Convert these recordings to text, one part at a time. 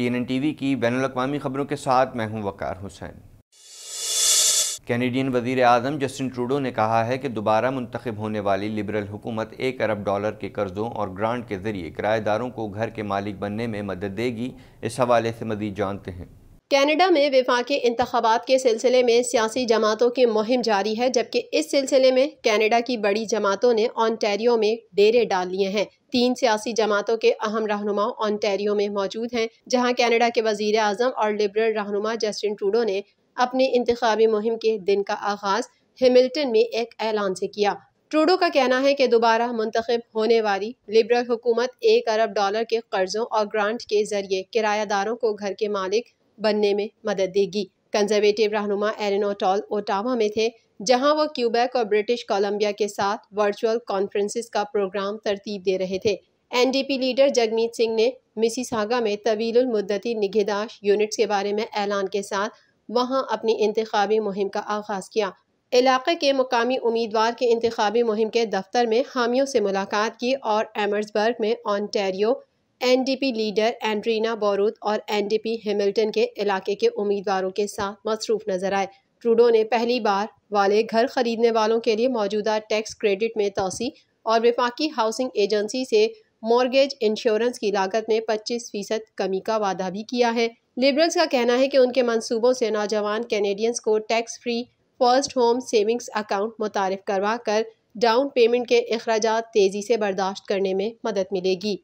TNN TV की बैनुल अक़वामी खबरों के साथ मैं हूं वकार हुसैन। कैनेडियन वज़ीर आज़म जस्टिन ट्रूडो ने कहा है कि दोबारा मुंतखब होने वाली लिबरल हुकूमत $1 अरब के कर्ज़ों और ग्रांट के ज़रिए किराएदारों को घर के मालिक बनने में मदद देगी। इस हवाले से मज़ीद जानते हैं। कनाडा में विफाकी इंतखाबात के सिलसिले में सियासी जमातों की मुहिम जारी है, जबकि इस सिलसिले में कनाडा की बड़ी जमातों ने ओंटारियो में डेरे डाल लिए हैं। 3 सियासी जमातों के अहम रहनुमा ओंटारियो में मौजूद हैं, जहां कनाडा के वज़ीर आज़म और लिबरल रहनुमा जस्टिन ट्रूडो ने अपनी इंतखाबी मुहिम के दिन का आगाज़ हैमिल्टन में एक ऐलान से किया। ट्रूडो का कहना है कि दोबारा मुंतखब होने वाली लिबरल हुकूमत $1 अरब के कर्ज़ों और ग्रांट के ज़रिए किरायादारों को घर के मालिक बनने में मदद देगी। कंजर्वेटिव रहनुमा एरिन ओटोल ओटावा में थे, जहां वो क्यूबेक और ब्रिटिश कोलंबिया के साथ वर्चुअल कॉन्फ्रेंसेस का प्रोग्राम तरतीब दे रहे थे। NDP लीडर जगमीत सिंह ने मिसिसागा में तवील मुद्दती निगहदाश्त यूनिट्स के बारे में ऐलान के साथ वहां अपनी इंतखाबी मुहिम का आगाज़ किया। इलाके के मुकामी उम्मीदवार के इंतखाबी मुहिम के दफ्तर में हामियों से मुलाकात की और एमर्सबर्ग में Ontario NDP leader Andrea Horwath और NDP हैमिल्टन के इलाके के उम्मीदवारों के साथ मसरूफ नजर आए। ट्रूडो ने पहली बार वाले घर खरीदने वालों के लिए मौजूदा टैक्स क्रेडिट में तोसी और वफाकी हाउसिंग एजेंसी से मॉर्गेज इंश्योरेंस की लागत में 25% कमी का वादा भी किया है। लिबरल्स का कहना है कि उनके मंसूबों से नौजवान कैनेडियंस को tax free first home savings account मुतारिफ करवा कर डाउन पेमेंट के अखराजात तेज़ी से बर्दाश्त करने में मदद मिलेगी।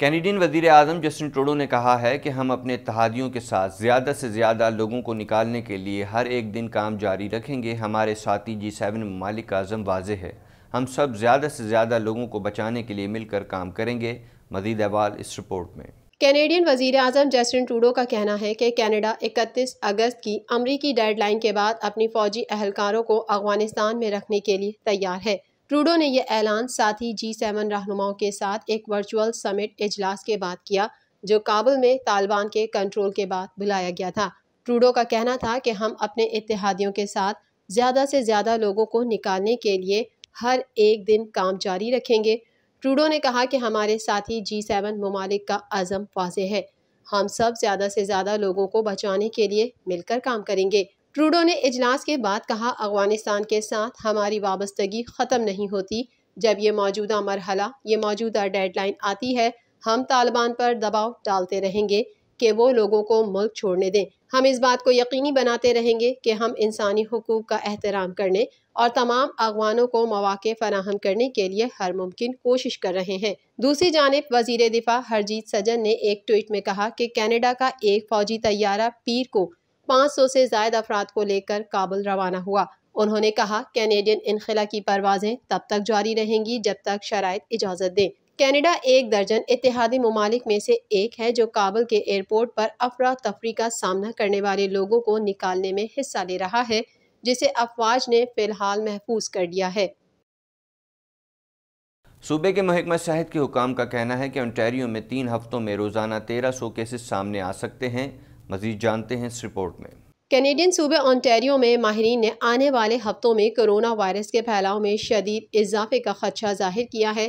कैनेडियन वज़ीर आज़म जस्टिन ट्रूडो ने कहा है कि हम अपने इत्तहादियों के साथ ज़्यादा से ज़्यादा लोगों को निकालने के लिए हर एक दिन काम जारी रखेंगे। हमारे साथी G7 ममालिक का अज़म वाज़ेह है, हम सब ज़्यादा से ज़्यादा लोगों को बचाने के लिए मिलकर काम करेंगे। मज़ीद अहवाल इस रिपोर्ट में। कैनेडियन वज़ीर आज़म जस्टिन ट्रूडो का कहना है कि कनाडा 31 अगस्त की अमरीकी डेडलाइन के बाद अपनी फ़ौजी अहलकारों को अफगानिस्तान में रखने के लिए तैयार है। ट्रूडो ने यह ऐलान साथी G7 रहनुमाओं के साथ एक वर्चुअल समिट इजलास के बाद किया, जो काबुल में तालिबान के कंट्रोल के बाद बुलाया गया था। ट्रूडो का कहना था कि हम अपने इत्तेहादियों के साथ ज़्यादा से ज़्यादा लोगों को निकालने के लिए हर एक दिन काम जारी रखेंगे। ट्रूडो ने कहा कि हमारे साथी G7 ममालिक का अज़म वाज़ेह है, हम सब ज़्यादा से ज़्यादा लोगों को बचाने के लिए मिलकर काम करेंगे। ट्रूडो ने इजलास के बाद कहा, अफगानिस्तान के साथ हमारी वाबस्तगी ख़त्म नहीं होती। जब ये मौजूदा मरहला, ये मौजूदा डेडलाइन आती है, हम तालिबान पर दबाव डालते रहेंगे कि वो लोगों को मुल्क छोड़ने दें। हम इस बात को यकीनी बनाते रहेंगे कि हम इंसानी हुकूक का एहतराम करने और तमाम अगवानों को मौाक़े फराहम करने के लिए हर मुमकिन कोशिश कर रहे हैं। दूसरी जानब वज़ीर दिफा हरजीत सजन ने एक ट्वीट में कहा कि कनाडा का एक फ़ौजी तैयारा पीर को 500 से ज़्यादा अफराद को लेकर काबुल रवाना हुआ। उन्होंने कहा, कैनेडियन इनखिला की परवाज़ें तब तक जारी रहेंगी जब तक शराइत इजाज़त दें। कनाडा 1 दर्जन इत्तेहादी ममालिक में से एक है जो काबुल के एयरपोर्ट पर अफरा-तफरी का सामना करने वाले लोगों को निकालने में हिस्सा ले रहा है, जिसे अफवाज ने फ़िलहाल महफूज कर दिया है। सूबे के महकमा सेहत के हुकाम का कहना है कि ओंटारियो में 3 हफ्तों में रोज़ाना 1300 केसेस सामने आ सकते हैं। मज़ीद जानते हैं इस रिपोर्ट में। कैनेडियन सूबे ओंटारियो में माहिरीन ने आने वाले हफ्तों में कोरोना वायरस के फैलाव में शदीद इजाफे का खदशा जाहिर किया है।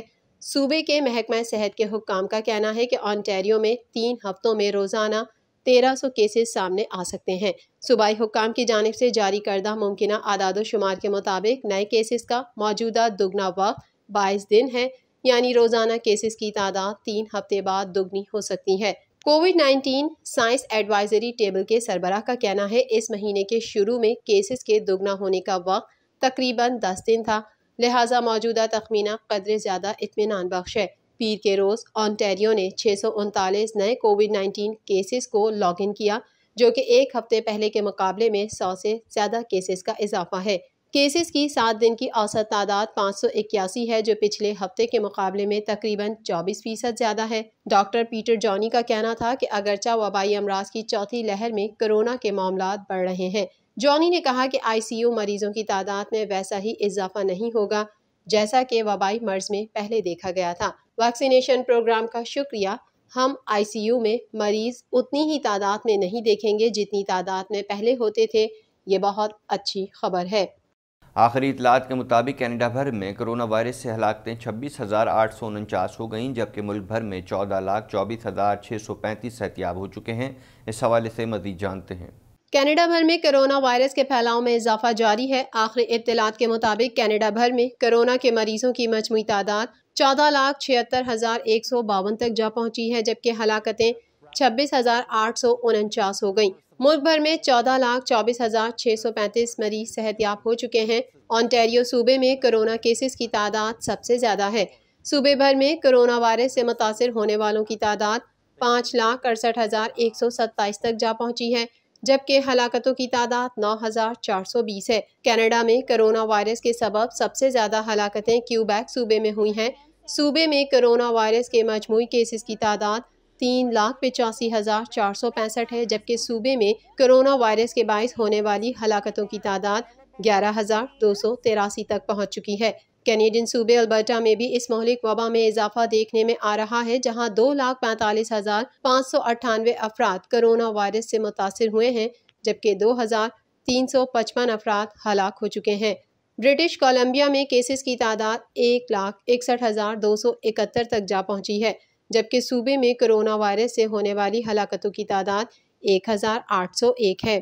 सूबे के महकमा सेहत के हुक्काम का कहना है कि ओंटारियो में 3 हफ्तों में रोज़ाना 1300 केसेस सामने आ सकते हैं। सूबाई हुक्काम की जानिब से जारी करदा मुमकिन आदादोशुमार के मुताबिक नए केसेस का मौजूदा दुगना वक्त 22 दिन है, यानी रोज़ाना केसेस की तादाद 3 हफ्ते बाद दुगनी हो सकती है। COVID-19 साइंस एडवाइजरी टेबल के सरबराह का कहना है, इस महीने के शुरू में केसेस के दोगुना होने का वक्त तकरीबन 10 दिन था, लिहाजा मौजूदा तखमीना कदरे ज़्यादा इत्मीनान बख्श है। पीर के रोज़ ओंटारियो ने 639 नए COVID-19 केसेस को लॉग इन किया, जो कि 1 हफ्ते पहले के मुकाबले में 100 से ज़्यादा केसेस का इजाफा है। केसेस की 7 दिन की औसत तादाद 581 है, जो पिछले हफ्ते के मुकाबले में तकरीबन 24% ज़्यादा है। डॉक्टर पीटर जॉनी का कहना था कि अगरचा वबाई अमराज की 4थी लहर में कोरोना के मामला बढ़ रहे हैं। जॉनी ने कहा कि ICU मरीजों की तादाद में वैसा ही इजाफा नहीं होगा जैसा कि वबाई मर्ज में पहले देखा गया था। वैक्सीनेशन प्रोग्राम का शुक्रिया, हम ICU में मरीज उतनी ही तादाद में नहीं देखेंगे जितनी तादाद में पहले होते थे। ये बहुत अच्छी खबर है। आखिरी इतलात के मुताबिक कनाडा भर में कोरोना वायरस से हलाकतें 26,849 हो गईं, जबकि मुल्क भर में 14,24,635 सहतियाब हो चुके हैं। इस हवाले से मज़ीद जानते हैं। कनाडा भर में कोरोना वायरस के फैलाव में इजाफा जारी है। आखिरी इतलात के मुताबिक कनाडा भर में कोरोना के मरीजों की मजमू तादाद 14,76,152 तक जा पहुँची है, जबकि हलाकतें 26,849 हो गईं। मुल्क भर में 14,24,635 मरीज सेहतयाब हो चुके हैं। ओंटारियो सूबे में कोरोना केसेस की तादाद सबसे ज़्यादा है। सूबे भर में कोरोना वायरस से मुतासर होने वालों की तादाद 5,68,127 तक जा पहुंची है, जबकि हलाकतों की तादाद 9,420 है। कनाडा में कोरोना वायरस के सबब सबसे ज़्यादा हलाकतें क्यूबेक सूबे में हुई हैं। सूबे में कोरोना वायरस के मजमूई केसेस की तादाद 3,85,465 है, जबकि सूबे में कोरोना वायरस के बायस होने वाली हलाकतों की तादाद 11,283 तक पहुँच चुकी है। कैनेडियन सूबे अल्बर्टा में भी इस मोहलिक वबा में इजाफा देखने में आ रहा है, जहाँ 2,45,598 अफराद कोरोना वायरस से मुतासर हुए हैं, जबकि 2,355 अफराद हलाक हो चुके हैं। ब्रिटिश कोलम्बिया में केसेस की तादाद 1,61,271 तक जा पहुँची है, जबकि सूबे में कोरोना वायरस से होने वाली हलाकतों की तादाद 1,801 है।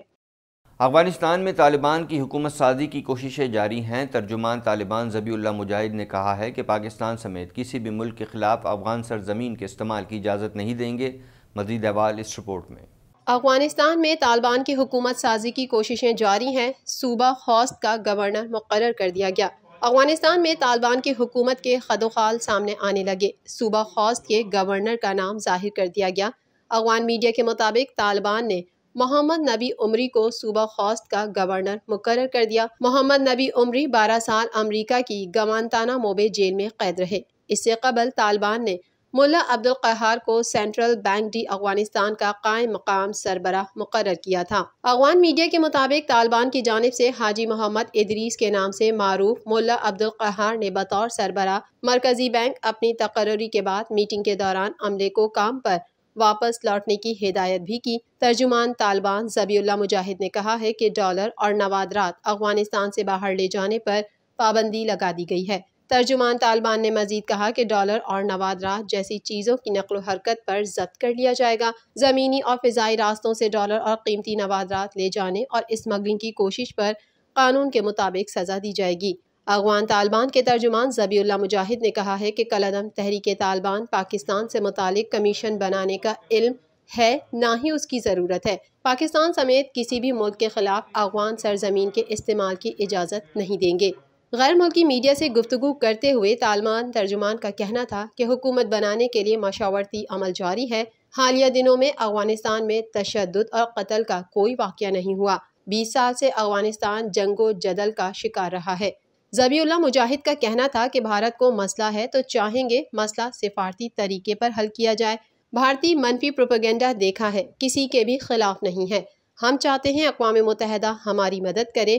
अफगानिस्तान में तालिबान की हुकूमत साजी की कोशिशें जारी हैं। तर्जुमान तालिबान ज़बीहुल्लाह मुजाहिद ने कहा है कि पाकिस्तान समेत किसी भी मुल्क के ख़िलाफ़ अफगान सरजमीन के इस्तेमाल की इजाज़त नहीं देंगे। मज़ीद अहवाल इस रिपोर्ट में। अफगानिस्तान में तालिबान की हुकूमत साजी की कोशिशें जारी हैं। सूबा खोस्त का गवर्नर मुकर्रर कर दिया गया। अफगानिस्तान में तालिबान की हुकूमत के खदोखाल सामने आने लगे। सूबा खोस्त के गवर्नर का नाम जाहिर कर दिया गया। अफगान मीडिया के मुताबिक तालिबान ने मोहम्मद नबी उमरी को सूबा खोस्त का गवर्नर मुकर्रर कर दिया। मोहम्मद नबी उमरी 12 साल अमरीका की गवानताना मोबे जेल में कैद रहे। इससे कबल तालिबान ने मुल्ला अब्दुल क़हार को सेंट्रल बैंक डी अफगानिस्तान का कायम मकाम सरबराह मुकर्रर किया था। अफगान मीडिया के मुताबिक तालिबान की जानिब से हाजी मोहम्मद इदरीस के नाम से मारूफ मुल्ला अब्दुल क़हार ने बतौर सरबराह मरकजी बैंक अपनी तकर्री के बाद मीटिंग के दौरान अमले को काम पर वापस लौटने की हिदायत भी की। तर्जुमान तालिबान ज़बीहुल्लाह मुजाहिद ने कहा है कि डॉलर और नवादरात अफगानिस्तान से बाहर ले जाने पर पाबंदी लगा दी गई है। तर्जुमान तालिबान ने मजीद कहा कि डॉलर और नवादरात जैसी चीज़ों की नकल हरकत पर जब्त कर लिया जाएगा। ज़मीनी और फ़िज़ाई रास्तों से डॉलर और कीमती नवादरात ले जाने और स्मगलिंग की कोशिश पर कानून के मुताबिक सज़ा दी जाएगी। अफगान तालिबान के तर्जुमान ज़बीहुल्लाह मुजाहिद ने कहा है कि कलदम तहरीक तालिबान पाकिस्तान से मुतालिक कमीशन बनाने का इल्म है, ना ही उसकी ज़रूरत है। पाकिस्तान समेत किसी भी मुल्क के ख़िलाफ़ अफगान सरजमीन के इस्तेमाल की इजाज़त नहीं देंगे। गैर मुल्की मीडिया से गुफ्तगू करते हुए तालिबान तर्जुमान का कहना था कि हुकूमत बनाने के लिए मशावरती अमल जारी है। हालिया दिनों में अफगानिस्तान में तशद्दुद और कत्ल का कोई वाक़या नहीं हुआ। 20 साल से अफगानिस्तान जंगो जदल का शिकार रहा है। ज़बीहुल्लाह मुजाहिद का कहना था कि भारत को मसला है तो चाहेंगे मसला सिफारती तरीके पर हल किया जाए। भारतीय मनफी प्रोपेगेंडा देखा है, किसी के भी खिलाफ नहीं है। हम चाहते हैं अक़वाम मुत्तहिदा हमारी मदद करे,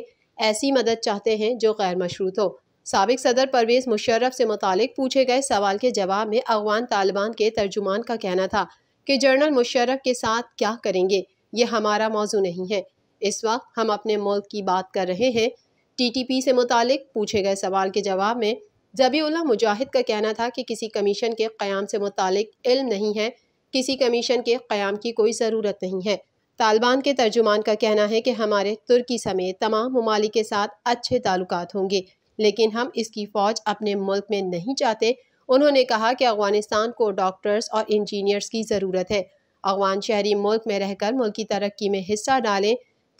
ऐसी मदद चाहते हैं जो गैर मशरूत हो। साबिक सदर परवेज़ मुशर्रफ से मुतालिक पूछे गए सवाल के जवाब में अफगान तालिबान के तर्जुमान का कहना था कि जनरल मुशर्रफ के साथ क्या करेंगे, ये हमारा मौजू नहीं है। इस वक्त हम अपने मुल्क की बात कर रहे हैं। TTP से मुतालिक पूछे गए सवाल के जवाब में ज़बीहुल्लाह मुजाहिद का कहना था कि किसी कमीशन के क़याम से मुतालिक इल्म नहीं है, किसी कमीशन के क़याम की कोई ज़रूरत नहीं है। तालिबान के तर्जुमान का कहना है कि हमारे तुर्की समेत तमाम ममालिक के साथ अच्छे ताल्लुकात होंगे, लेकिन हम इसकी फ़ौज अपने मुल्क में नहीं चाहते। उन्होंने कहा कि अफगानिस्तान को डॉक्टर्स और इंजीनियर्स की ज़रूरत है। अफगान शहरी मुल्क में रहकर मुल्क की तरक्की में हिस्सा डालें।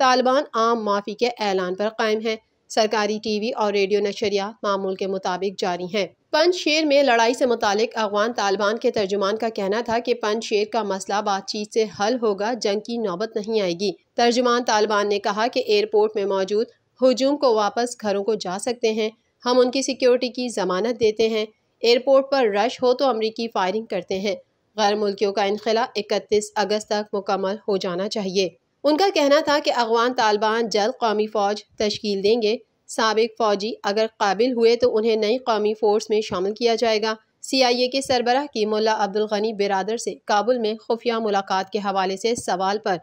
तालिबान आम माफ़ी के ऐलान पर कायम है। सरकारी TV और रेडियो नशरियात मामूल के मुताबिक जारी हैं। पंजशेर में लड़ाई से मुतालिक अफगान तालिबान के तर्जुमान का कहना था कि पंजशेर का मसला बातचीत से हल होगा, जंग की नौबत नहीं आएगी। तर्जुमान तालिबान ने कहा कि एयरपोर्ट में मौजूद हुजूम को वापस घरों को जा सकते हैं, हम उनकी सिक्योरिटी की ज़मानत देते हैं। एयरपोर्ट पर रश हो तो अमरीकी फायरिंग करते हैं। गैर मुल्कियों का इनखला 31 अगस्त तक मुकम्मल हो जाना चाहिए। उनका कहना था कि अफगान तालिबान जल्द कौमी फ़ौज तश्कील देंगे। साबिक फ़ौजी अगर काबिल हुए तो उन्हें नई कौमी फ़ोर्स में शामिल किया जाएगा। CIA के सरबराह की मुल्ला अब्दुल गनी बिरादर से काबुल में खुफिया मुलाकात के हवाले से सवाल पर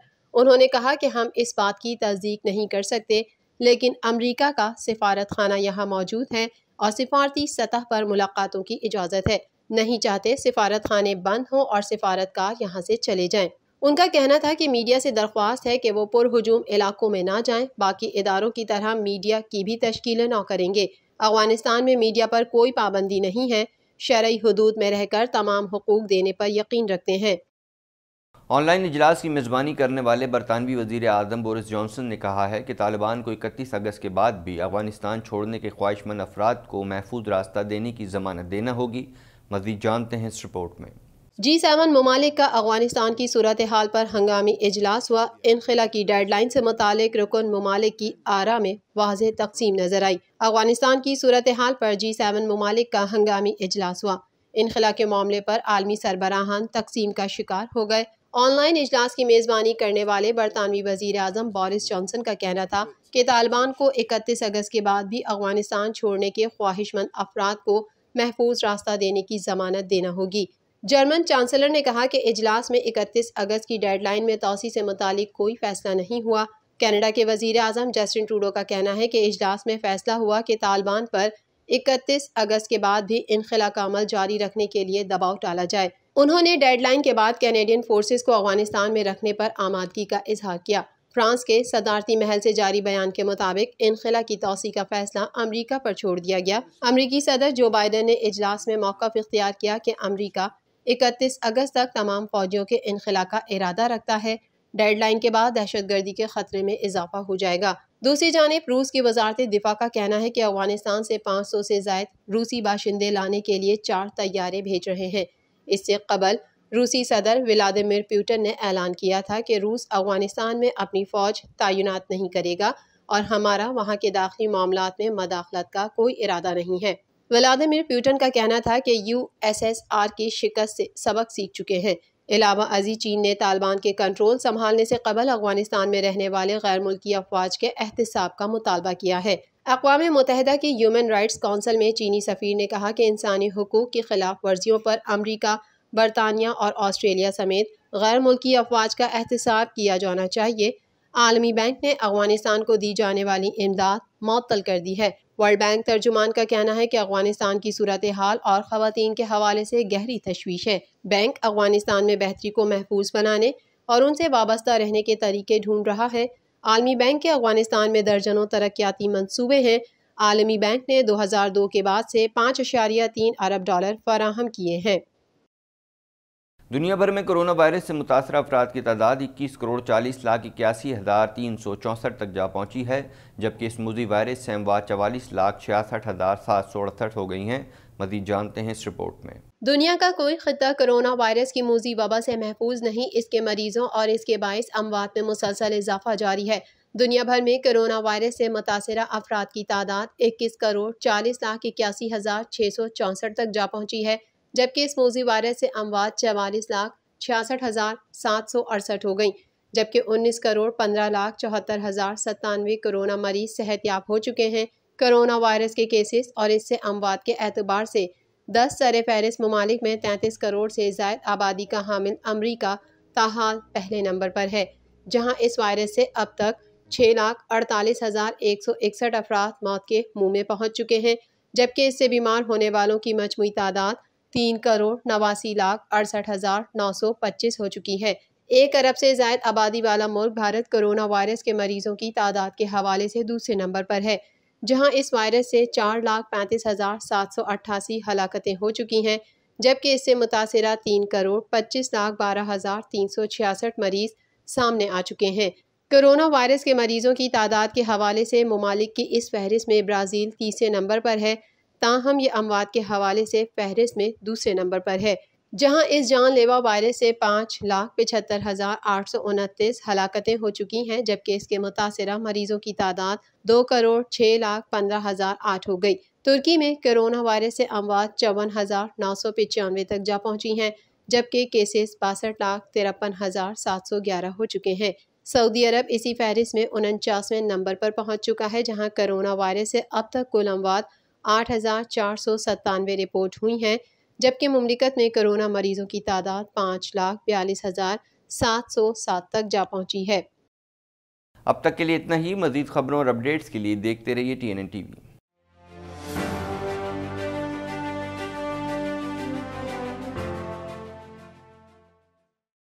उन्होंने कहा कि हम इस बात की तस्दीक नहीं कर सकते लेकिन अमरीका का सिफारत खाना यहाँ मौजूद है और सिफारती सतह पर मुलाकातों की इजाज़त है। नहीं चाहते सिफारत खाने बंद हों और सिफारतकार यहाँ से चले जाएं। उनका कहना था कि मीडिया से दरख्वास्त है कि वो पुरहुजूम इलाकों में ना जाएं, बाकी इदारों की तरह मीडिया की भी तश्कील ना करेंगे। अफगानिस्तान में मीडिया पर कोई पाबंदी नहीं है, शरई हदूद में रहकर तमाम हुकूक देने पर यकीन रखते हैं। ऑनलाइन इजलास की मेज़बानी करने वाले बरतानवी वज़ीर आज़म बोरिस जॉनसन ने कहा है कि तालिबान को 31 अगस्त के बाद भी अफगानिस्तान छोड़ने के ख्वाहिशमंद अफराद को महफूज रास्ता देने की ज़मानत देना होगी। मज़ीद जानते हैं इस रिपोर्ट में। G7 ममालिक का अफगानिस्तान की सूरत हाल पर हंगामी इजलास हुआ। इनखिला की डेडलाइन से मुतालिक रुकन ममालिक की आरा में वाज़ेह तकसीम नजर आई। अफगानिस्तान की सूरत हाल पर G7 ममालिक का हंगामी इजलास हुआ। इनखिला के मामले पर आलमी सरबराहान तकसीम का शिकार हो गए। ऑनलाइन इजलास की मेज़बानी करने वाले बरतानवी वज़ीर आज़म बोरिस जॉनसन का कहना था कि तालिबान को 31 अगस्त के बाद भी अफगानिस्तान छोड़ने के ख्वाहिशमंद अफराद को महफूज रास्ता देने की ज़मानत देना होगी। जर्मन चांसलर ने कहा कि इजलास में 31 अगस्त की डेडलाइन में तोसी से मुतालिक कोई फैसला नहीं हुआ। कनाडा के वज़ीर आज़म जस्टिन ट्रूडो का कहना है कि इजलास में फैसला हुआ कि तालिबान पर 31 अगस्त के बाद भी इनखिला का अमल जारी रखने के लिए दबाव डाला जाए। उन्होंने डेडलाइन के बाद कैनेडियन फोर्सेस को अफगानिस्तान में रखने पर आमादगी का इजहार किया। फ्रांस के सदारती महल से जारी बयान के मुताबिक इनखिला की तोसी का फैसला अमरीका पर छोड़ दिया गया। अमरीकी सदर जो बाइडन ने इजलास में मौक़िफ़ इख्तियार किया कि अमरीका 31 अगस्त तक तमाम फौजियों के इनखिला का इरादा रखता है। डेडलाइन के बाद दहशतगर्दी के खतरे में इजाफा हो जाएगा। दूसरी जानिब रूस की वजारत दिफा का कहना है कि अफगानिस्तान से 500 से ज़ायद रूसी बाशिंदे लाने के लिए 4 तैयारे भेज रहे हैं। इससे कबल रूसी सदर व्लादिमीर पुतिन ने ऐलान किया था कि रूस अफगानिस्तान में अपनी फ़ौज तैनात नहीं करेगा और हमारा वहाँ के दाखिली मामलात में मदाखलत का कोई इरादा नहीं है। व्लादिमीर पुतिन का कहना था कि USSR की शिकस्त से सबक सीख चुके हैं। इलावा अजी चीन ने तालिबान के कंट्रोल संभालने से कबल अफगानिस्तान में रहने वाले गैर मुल्की अफवाज के एहतसाब का मुतालबा किया है। अक़वाम मुत्तहिदा की ह्यूमन राइट्स काउंसिल में चीनी सफ़ीर ने कहा कि इंसानी हुकूक की खिलाफ वर्जियों पर अमरीका, बरतानिया और ऑस्ट्रेलिया समेत गैर मुल्की अफवाज का एहतसाब किया जाना चाहिए। आलमी बैंक ने अफगानिस्तान को दी जाने वाली इमदाद मअतल कर दी है। वर्ल्ड बैंक तर्जुमान का कहना है कि अफगानिस्तान की सूरत हाल और ख़वातीन के हवाले से गहरी तशवीश है। बैंक अफगानिस्तान में बेहतरी को महफूज बनाने और उनसे वाबस्ता रहने के तरीके ढूंढ रहा है। आलमी बैंक के अफगानिस्तान में दर्जनों तरक्याती मनसूबे हैं। आलमी बैंक ने 2002 के बाद से 5.3 अरब डॉलर फराहम किए हैं। दुनिया भर में कोरोना वायरस से मुतासर अफराद की तादाद 21,40,81,364 तक जा पहुँची है, जबकि इस मौजूदी वायरस से अमवात 44,66,768 हो गई हैं। मज़ीद जानते हैं इस रिपोर्ट में। दुनिया का कोई खिता कोरोना वायरस की मौजूदी वबा से महफूज नहीं, इसके मरीजों और इसके बायस अमवात में मुसलसल इजाफा जारी है। दुनिया भर में कोरोना वायरस से मुतासर अफराद की तादाद 21,40,81,664 तक जा पहुँची है, जबकि इस मौजी वायरस से अमवात 44,66,768 हो गई, जबकि 19,15,74,097 कोरोना मरीज सेहतयाब हो चुके हैं। कोरोना वायरस के केसेस और इससे अमवात के एतबार से 10 सर-ए-फहरिस्त ममालिक में 33 करोड़ से ज़ायद आबादी का हामिल अमरीका ताहाल पहले नंबर पर है, जहाँ इस वायरस से अब तक 6,48,161 अफराद मौत के मुँह में पहुँच चुके हैं, जबकि इससे बीमार होने वालों की मजमूई तादाद 3,89,68,925 हो चुकी है। 1 अरब से ज़ायद आबादी वाला मुल्क भारत कोरोना वायरस के मरीजों की तादाद के हवाले से दूसरे नंबर पर है, जहां इस वायरस से 4,35,788 हलाकतें हो चुकी हैं, जबकि इससे मुतासरा 3,25,12,366 मरीज सामने आ चुके हैं। कोरोना वायरस के मरीजों की तादाद के हवाले से ममालिक की इस फहरिस्त में ब्राज़ील तीसरे नंबर पर है, ताहम ये अमवात के हवाले से फहरिस्त में दूसरे नंबर पर है, जहां इस जानलेवा वायरस से 5,75,829 हलाकतें हो चुकी हैं, जबकि इसके मुतासरा मरीजों की तादाद 2,06,15,008 हो गई। तुर्की में कोरोना वायरस से अमवात 54,995 तक जा पहुंची हैं, जबकि केसेस 62,53,711 हो चुके हैं। सऊदी अरब इसी फहरिस्त में 49वें नंबर पर पहुँच चुका है, जहाँ कोरोना वायरस से अब तक कुल अमवात 8,497 रिपोर्ट हुई हैं, जबकि मुमलिकत में कोरोना मरीजों की तादाद 5,42,707 तक जा पहुंची है। अब तक के लिए इतना ही। मजीद खबरों और अपडेट्स के लिए देखते रहिए TNN TV।